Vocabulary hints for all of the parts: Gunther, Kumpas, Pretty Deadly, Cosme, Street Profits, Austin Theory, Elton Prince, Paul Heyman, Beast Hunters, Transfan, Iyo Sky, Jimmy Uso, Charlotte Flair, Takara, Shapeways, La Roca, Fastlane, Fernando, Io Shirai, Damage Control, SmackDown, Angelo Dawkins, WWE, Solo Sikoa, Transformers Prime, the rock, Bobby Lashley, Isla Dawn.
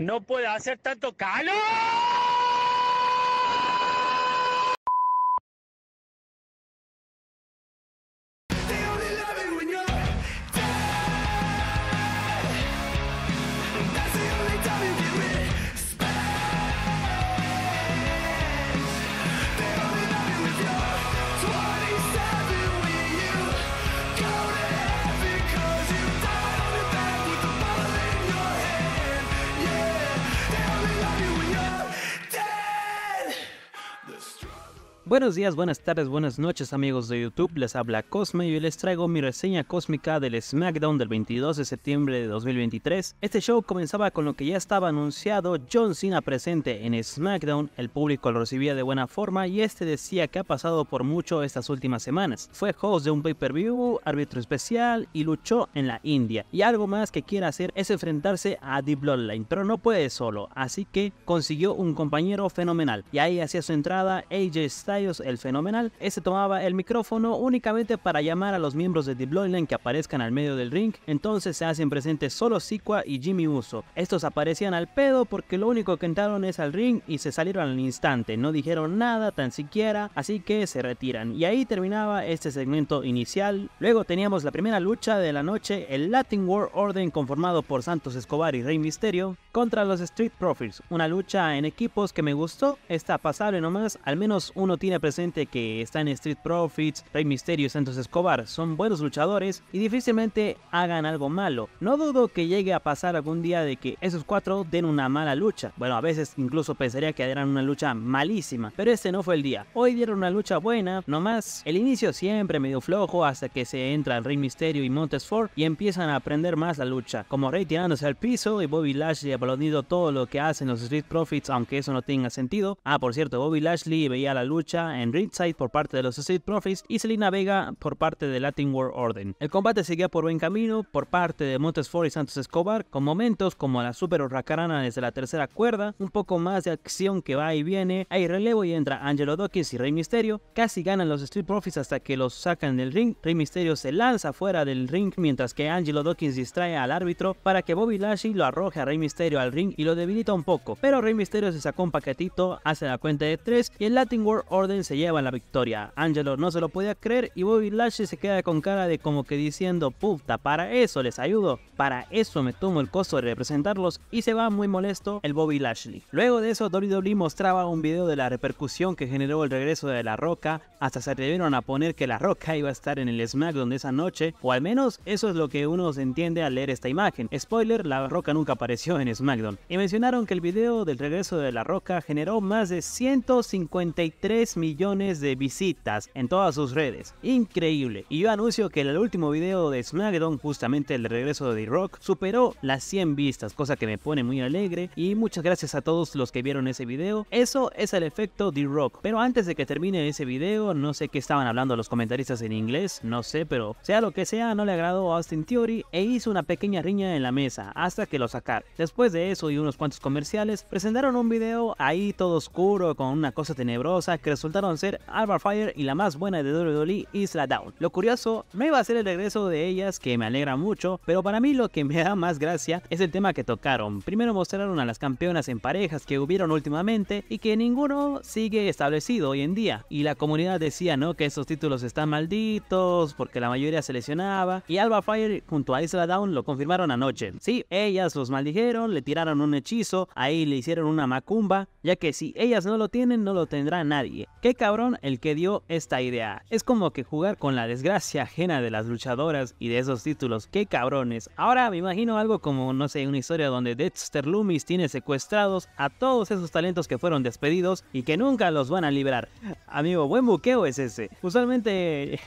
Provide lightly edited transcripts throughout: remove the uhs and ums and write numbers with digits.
¡No puede hacer tanto calor! Buenos días, buenas tardes, buenas noches amigos de YouTube, les habla Cosme y hoy les traigo mi reseña cósmica del SmackDown del 22 de septiembre de 2023. Este show comenzaba con lo que ya estaba anunciado, John Cena presente en SmackDown, el público lo recibía de buena forma y este decía que ha pasado por mucho estas últimas semanas. Fue host de un pay-per-view, árbitro especial y luchó en la India. Y algo más que quiere hacer es enfrentarse a The Bloodline, pero no puede solo, así que consiguió un compañero fenomenal. Y ahí hacía su entrada AJ Styles, el fenomenal. Este tomaba el micrófono únicamente para llamar a los miembros de The Bloodline que aparezcan al medio del ring. Entonces se hacen presentes Solo Sikoa y Jimmy Uso. Estos aparecían al pedo porque lo único que entraron es al ring y se salieron al instante. No dijeron nada tan siquiera, así que se retiran. Y ahí terminaba este segmento inicial. Luego teníamos la primera lucha de la noche, el Latin World Order conformado por Santos Escobar y Rey Mysterio contra los Street Profits. Una lucha en equipos que me gustó. Está pasable nomás, al menos uno tiene presente que están Street Profits, Rey Mysterio y Santos Escobar. Son buenos luchadores y difícilmente hagan algo malo. No dudo que llegue a pasar algún día de que esos cuatro den una mala lucha. Bueno, a veces incluso pensaría que darán una lucha malísima, pero este no fue el día. Hoy dieron una lucha buena, nomás el inicio siempre medio flojo hasta que se entra Rey Mysterio y Montez Ford y empiezan a aprender más la lucha. Como Rey tirándose al piso y Bobby Lashley aplaudiendo todo lo que hacen los Street Profits, aunque eso no tenga sentido. Ah, por cierto, Bobby Lashley veía la lucha en ringside por parte de los Street Profits y Zelina Vega por parte de Latin World Order. El combate seguía por buen camino por parte de Montez Ford y Santos Escobar, con momentos como la super huracarana desde la tercera cuerda, un poco más de acción que va y viene, hay relevo y entra Angelo Dawkins y Rey Mysterio. Casi ganan los Street Profits hasta que los sacan del ring. Rey Mysterio se lanza fuera del ring mientras que Angelo Dawkins distrae al árbitro para que Bobby Lashley lo arroje a Rey Mysterio al ring y lo debilita un poco, pero Rey Mysterio se sacó un paquetito, hace la cuenta de 3 y el Latin World Order se lleva la victoria. Angelo no se lo podía creer y Bobby Lashley se queda con cara de como que diciendo puta, para eso les ayudo, para eso me tomo el costo de representarlos, y se va muy molesto el Bobby Lashley. Luego de eso WWE mostraba un video de la repercusión que generó el regreso de La Roca, hasta se atrevieron a poner que La Roca iba a estar en el SmackDown de esa noche, o al menos eso es lo que uno se entiende al leer esta imagen. Spoiler, La Roca nunca apareció en SmackDown. Y mencionaron que el video del regreso de La Roca generó más de 153 millones de visitas en todas sus redes. Increíble. Y yo anuncio que el último video de SmackDown, justamente el regreso de The Rock, superó las 100 vistas, cosa que me pone muy alegre, y muchas gracias a todos los que vieron ese video. Eso es el efecto The Rock. Pero antes de que termine ese video, no sé qué estaban hablando los comentaristas en inglés, no sé, pero sea lo que sea, no le agradó a Austin Theory e hizo una pequeña riña en la mesa hasta que lo sacaron. Después de eso y unos cuantos comerciales, presentaron un video ahí todo oscuro con una cosa tenebrosa que resultaron ser Alba Fire y la más buena de WWE, Isla Dawn. Lo curioso no iba a ser el regreso de ellas, que me alegra mucho, pero para mí lo que me da más gracia es el tema que tocaron. Primero mostraron a las campeonas en parejas que hubieron últimamente y que ninguno sigue establecido hoy en día, y la comunidad decía no, que esos títulos están malditos porque la mayoría se lesionaba, y Alba Fire junto a Isla Dawn lo confirmaron anoche. Sí, ellas los maldijeron, le tiraron un hechizo, ahí le hicieron una macumba, ya que si ellas no lo tienen, no lo tendrá nadie. Qué cabrón el que dio esta idea. Es como que jugar con la desgracia ajena de las luchadoras y de esos títulos. Qué cabrones. Ahora me imagino algo como, no sé, una historia donde Dexter Lumis tiene secuestrados a todos esos talentos que fueron despedidos y que nunca los van a liberar. Amigo, buen buqueo es ese. Usualmente...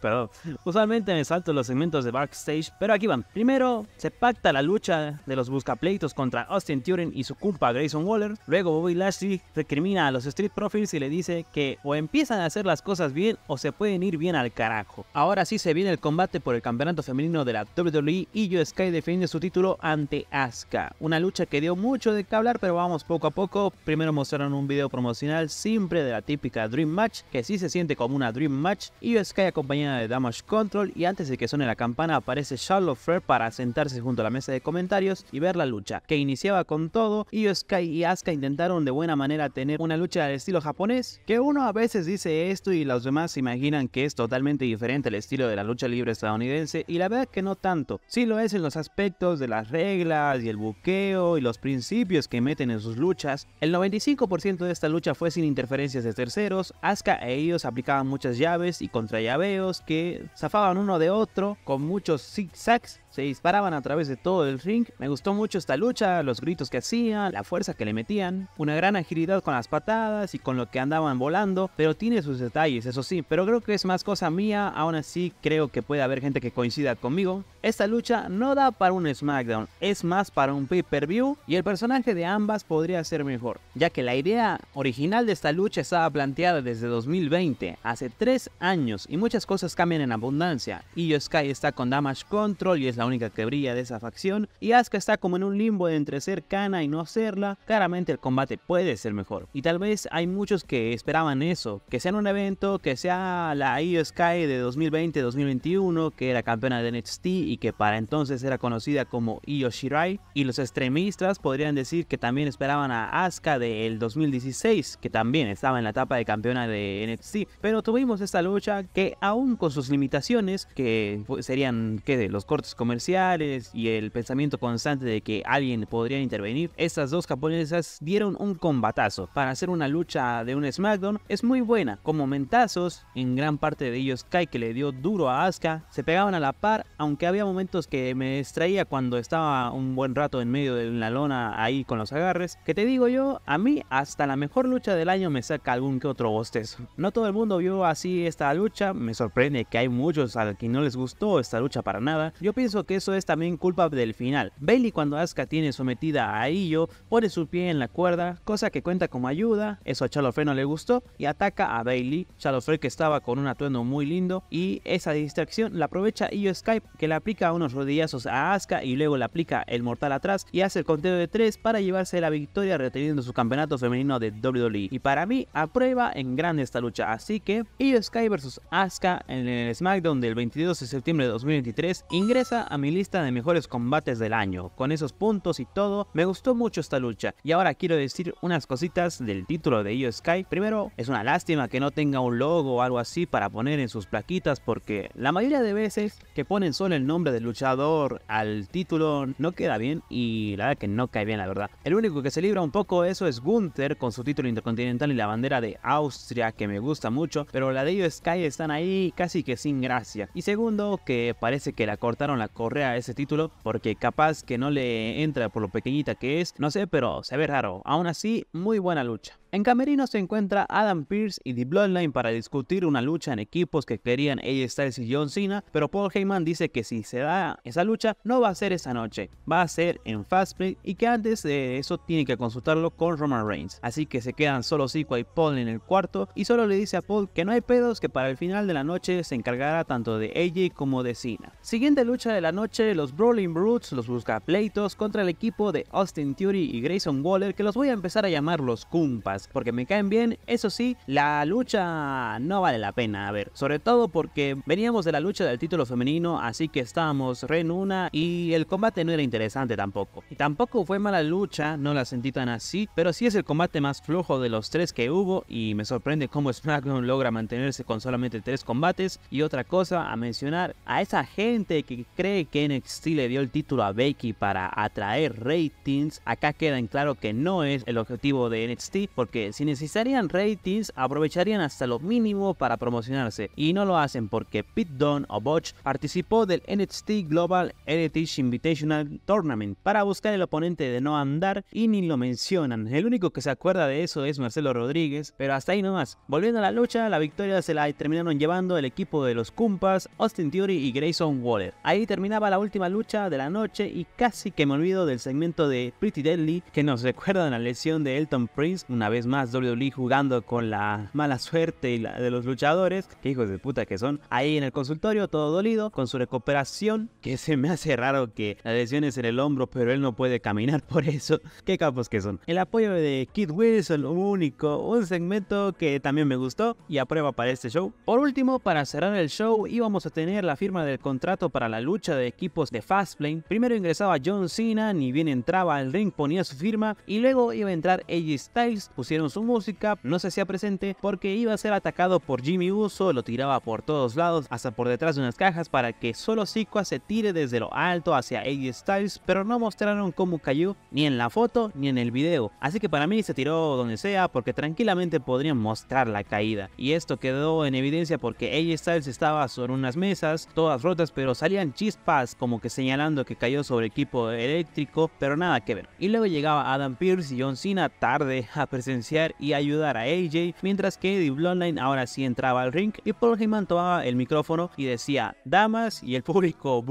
perdón. Usualmente me salto los segmentos de backstage, pero aquí van. Primero, se pacta la lucha de los buscapleitos contra Austin Theory y su compa Grayson Waller. Luego Bobby Lashley recrimina a los Street Profits y le le dice que o empiezan a hacer las cosas bien o se pueden ir bien al carajo. Ahora sí se viene el combate por el campeonato femenino de la WWE, Iyo Sky defiende su título ante Asuka. Una lucha que dio mucho de qué hablar, pero vamos poco a poco. Primero mostraron un video promocional simple de la típica Dream Match, que sí se siente como una Dream Match. Iyo Sky acompañada de Damage Control, y antes de que suene la campana aparece Charlotte Flair para sentarse junto a la mesa de comentarios y ver la lucha, que iniciaba con todo. Iyo Sky y Asuka intentaron de buena manera tener una lucha al estilo japonés, que uno a veces dice esto y los demás se imaginan que es totalmente diferente al estilo de la lucha libre estadounidense, y la verdad que no tanto. Sí lo es en los aspectos de las reglas y el buqueo y los principios que meten en sus luchas. El 95% de esta lucha fue sin interferencias de terceros. Asuka e Iyo aplicaban muchas llaves y contrallaveos que zafaban uno de otro con muchos zigzags. Se disparaban a través de todo el ring. Me gustó mucho esta lucha, los gritos que hacían, la fuerza que le metían, una gran agilidad con las patadas y con lo que andaban volando, pero tiene sus detalles, eso sí, pero creo que es más cosa mía. Aún así creo que puede haber gente que coincida conmigo. Esta lucha no da para un SmackDown, es más para un pay-per-view, y el personaje de ambas podría ser mejor, ya que la idea original de esta lucha estaba planteada desde 2020, hace 3 años, y muchas cosas cambian en abundancia. Iyo Sky está con Damage Control y es la única que brilla de esa facción, y Asuka está como en un limbo de entre ser Kana y no serla. Claramente el combate puede ser mejor, y tal vez hay muchos que esperaban eso, que sea en un evento, que sea la Iyo Sky de 2020-2021, que era campeona de NXT y que para entonces era conocida como Io Shirai, y los extremistas podrían decir que también esperaban a Asuka del 2016, que también estaba en la etapa de campeona de NXT, pero tuvimos esta lucha que, aún con sus limitaciones, que serían que los cortes comerciales y el pensamiento constante de que alguien podría intervenir, estas dos japonesas dieron un combatazo. Para hacer una lucha de un SmackDown es muy buena, con momentazos en gran parte de Iyo Sky que le dio duro a Asuka, se pegaban a la par, aunque había momentos que me distraía cuando estaba un buen rato en medio de una lona ahí con los agarres, que te digo yo, a mí hasta la mejor lucha del año me saca algún que otro bostezo. No todo el mundo vio así esta lucha, me sorprende que hay muchos a quienes no les gustó esta lucha para nada. Yo pienso que eso es también culpa del final. Bailey, cuando Asuka tiene sometida a Iyo, pone su pie en la cuerda, cosa que cuenta como ayuda. Eso a Charlotte Flair no le gustó y ataca a Bailey. Charlotte Flair, que estaba con un atuendo muy lindo, y esa distracción la aprovecha Iyo Sky, que le aplica unos rodillazos a Asuka y luego le aplica el mortal atrás y hace el conteo de 3 para llevarse la victoria, reteniendo su campeonato femenino de WWE. Y para mí aprueba en grande esta lucha, así que Iyo Sky vs Asuka en el SmackDown del 22 de septiembre de 2023 ingresa a mi lista de mejores combates del año. Con esos puntos y todo, me gustó mucho esta lucha. Y ahora quiero decir unas cositas del título de Iyo Sky. Primero, es una lástima que no tenga un logo o algo así para poner en sus plaquitas, porque la mayoría de veces que ponen solo el nombre del luchador al título no queda bien, y la verdad que no cae bien, la verdad. El único que se libra un poco de eso es Gunther, con su título intercontinental y la bandera de Austria, que me gusta mucho, pero la de Iyo Sky están ahí casi que sin gracia. Y segundo, que parece que la cortaron la correa a ese título, porque capaz que no le entra por lo pequeñita que es, no sé, pero se ve raro. Aún así, muy buena lucha. En camerino se encuentra Adam Pearce y The Bloodline para discutir una lucha en equipos que querían AJ Styles y John Cena, pero Paul Heyman dice que si se da esa lucha no va a ser esa noche, va a ser en Fastlane, y que antes de eso tiene que consultarlo con Roman Reigns. Así que se quedan solo Sikoa y Paul en el cuarto, y solo le dice a Paul que no hay pedos, que para el final de la noche se encargará tanto de AJ como de Cena. Siguiente lucha de la noche, los Brawling Brutes, los buscapleitos, contra el equipo de Austin Theory y Grayson Waller, que los voy a empezar a llamar los Kumpas, porque me caen bien. Eso sí, la lucha no vale la pena, a ver, sobre todo porque veníamos de la lucha del título femenino, así que estábamos re en una, y el combate no era interesante tampoco. Y tampoco fue mala lucha, no la sentí tan así, pero sí es el combate más flojo de los 3 que hubo, y me sorprende cómo SmackDown logra mantenerse con solamente 3 combates. Y otra cosa a mencionar, a esa gente que cree que NXT le dio el título a Becky para atraer ratings, acá queda en claro que no es el objetivo de NXT, porque si necesitarían ratings, aprovecharían hasta lo mínimo para promocionarse, y no lo hacen porque Pete Dunne, o Butch, participó del NXT Global Heritage Invitational Tournament para buscar el oponente de no andar, y ni lo mencionan. El único que se acuerda de eso es Marcelo Rodríguez, pero hasta ahí nomás. Volviendo a la lucha, la victoria se la terminaron llevando el equipo de los Kumpas, Austin Theory y Grayson Waller. Ahí terminaba la última lucha de la noche, y casi que me olvido del segmento de Pretty Deadly, que nos recuerda a la lesión de Elton Prince una vez vez más WWE jugando con la mala suerte y la de los luchadores, que hijos de puta que son, ahí en el consultorio todo dolido, con su recuperación, que se me hace raro que la lesión es en el hombro, pero él no puede caminar por eso, qué capos que son. El apoyo de Kid Wilson, único, un segmento que también me gustó y a prueba para este show. Por último, para cerrar el show, íbamos a tener la firma del contrato para la lucha de equipos de Fastlane. Primero ingresaba John Cena, ni bien entraba al ring ponía su firma, y luego iba a entrar AJ Styles, pusieron su música, no se hacía presente porque iba a ser atacado por Jimmy Uso, lo tiraba por todos lados, hasta por detrás de unas cajas, para que Solo Sikoa se tire desde lo alto hacia AJ Styles, pero no mostraron cómo cayó, ni en la foto ni en el video, así que para mí se tiró donde sea, porque tranquilamente podrían mostrar la caída, y esto quedó en evidencia porque AJ Styles estaba sobre unas mesas, todas rotas, pero salían chispas como que señalando que cayó sobre equipo eléctrico, pero nada que ver. Y luego llegaba Adam Pearce y John Cena tarde a presenciar y ayudar a AJ, mientras que The Bloodline ahora sí entraba al ring y Paul Heyman tomaba el micrófono y decía damas, y el público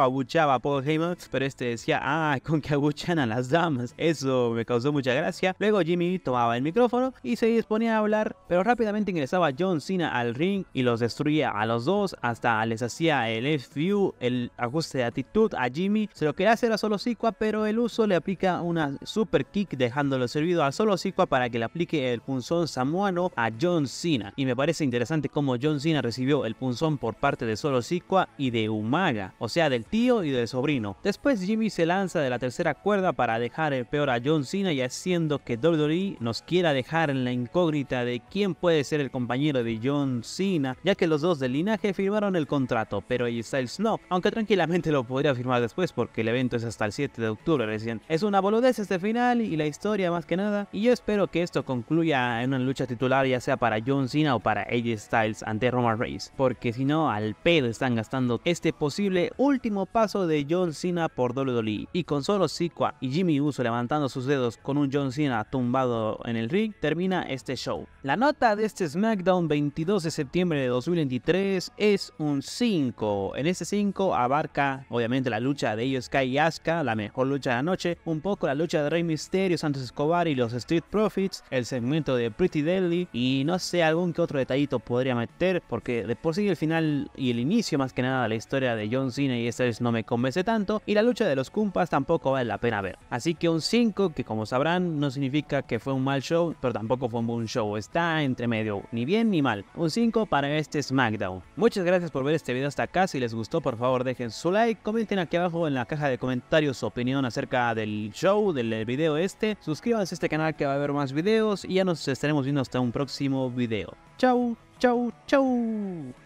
abuchaba a Paul Heyman, pero este decía con que abuchan a las damas, eso me causó mucha gracia. Luego Jimmy tomaba el micrófono y se disponía a hablar, pero rápidamente ingresaba John Cena al ring y los destruía a los dos, hasta les hacía el FU, el ajuste de actitud a Jimmy. Se lo quería hacer a Solo Sikoa, pero el Uso le aplica una super kick dejándolo servido a Solo Sikoa para que le aplique el punzón samoano a John Cena. Y me parece interesante cómo John Cena recibió el punzón por parte de Solo Sikoa y de Umaga, o sea del tío y del sobrino. Después Jimmy se lanza de la tercera cuerda para dejar el peor a John Cena, y haciendo que WWE nos quiera dejar en la incógnita de quién puede ser el compañero de John Cena, ya que los dos del linaje firmaron el contrato, pero AJ Styles no, aunque tranquilamente lo podría firmar después porque el evento es hasta el 7 de octubre recién. Es una boludez este final y la historia más que nada, y yo espero que esto concluya en una lucha titular, ya sea para John Cena o para AJ Styles ante Roman Reigns, porque si no al pedo están gastando este posible último paso de John Cena por WWE. Y con Solo Sikoa y Jimmy Uso levantando sus dedos con un John Cena tumbado en el ring, termina este show. La nota de este SmackDown 22 de septiembre de 2023 es un 5. En este 5 abarca obviamente la lucha de Iyo Sky y Asuka, la mejor lucha de la noche, un poco la lucha de Rey Mysterio, Santos Escobar y los Street Profits, el segmento de Pretty Deadly, y no sé, algún que otro detallito podría meter, porque de por sí el final y el inicio más que nada la historia de John Cena y Styles no me convence tanto, y la lucha de los Kumpas tampoco vale la pena ver. Así que un 5, que como sabrán no significa que fue un mal show, pero tampoco fue un buen show, está entre medio, ni bien ni mal. Un 5 para este SmackDown. Muchas gracias por ver este video hasta acá, si les gustó por favor dejen su like, comenten aquí abajo en la caja de comentarios su opinión acerca del show, del video este, suscríbanse a este canal que va a haber más videos, y ya nos estaremos viendo hasta un próximo video. Chau, chau, chau.